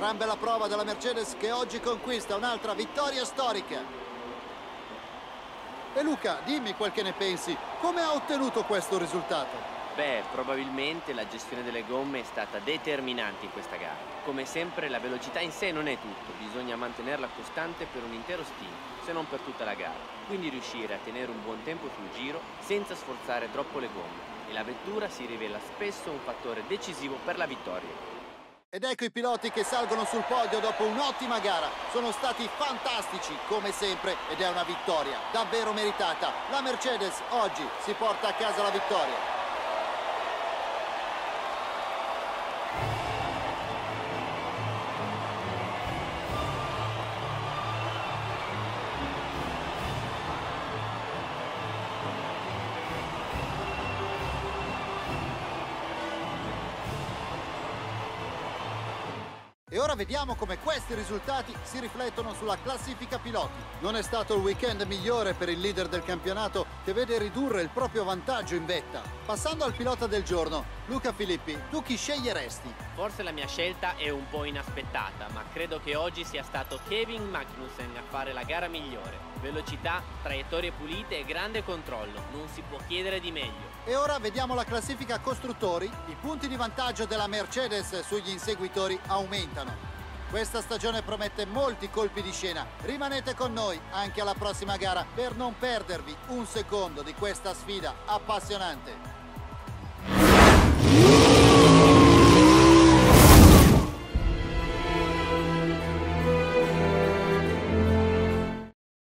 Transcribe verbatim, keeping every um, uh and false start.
Gran bella prova della Mercedes che oggi conquista un'altra vittoria storica. E Luca, dimmi quel che ne pensi, come ha ottenuto questo risultato? Beh, probabilmente la gestione delle gomme è stata determinante in questa gara. Come sempre la velocità in sé non è tutto, bisogna mantenerla costante per un intero stint, se non per tutta la gara. Quindi riuscire a tenere un buon tempo sul giro senza sforzare troppo le gomme. E la vettura si rivela spesso un fattore decisivo per la vittoria. Ed ecco i piloti che salgono sul podio dopo un'ottima gara. Sono stati fantastici come sempre ed è una vittoria davvero meritata. La Mercedes oggi si porta a casa la vittoria. E ora vediamo come questi risultati si riflettono sulla classifica piloti. Non è stato il weekend migliore per il leader del campionato che vede ridurre il proprio vantaggio in vetta. Passando al pilota del giorno, Luca Filippi, tu chi sceglieresti? Forse la mia scelta è un po' inaspettata, ma credo che oggi sia stato Kevin Magnussen a fare la gara migliore. Velocità, traiettorie pulite e grande controllo, non si può chiedere di meglio. E ora vediamo la classifica costruttori. I punti di vantaggio della Mercedes sugli inseguitori aumentano. Questa stagione promette molti colpi di scena. Rimanete con noi anche alla prossima gara per non perdervi un secondo di questa sfida appassionante.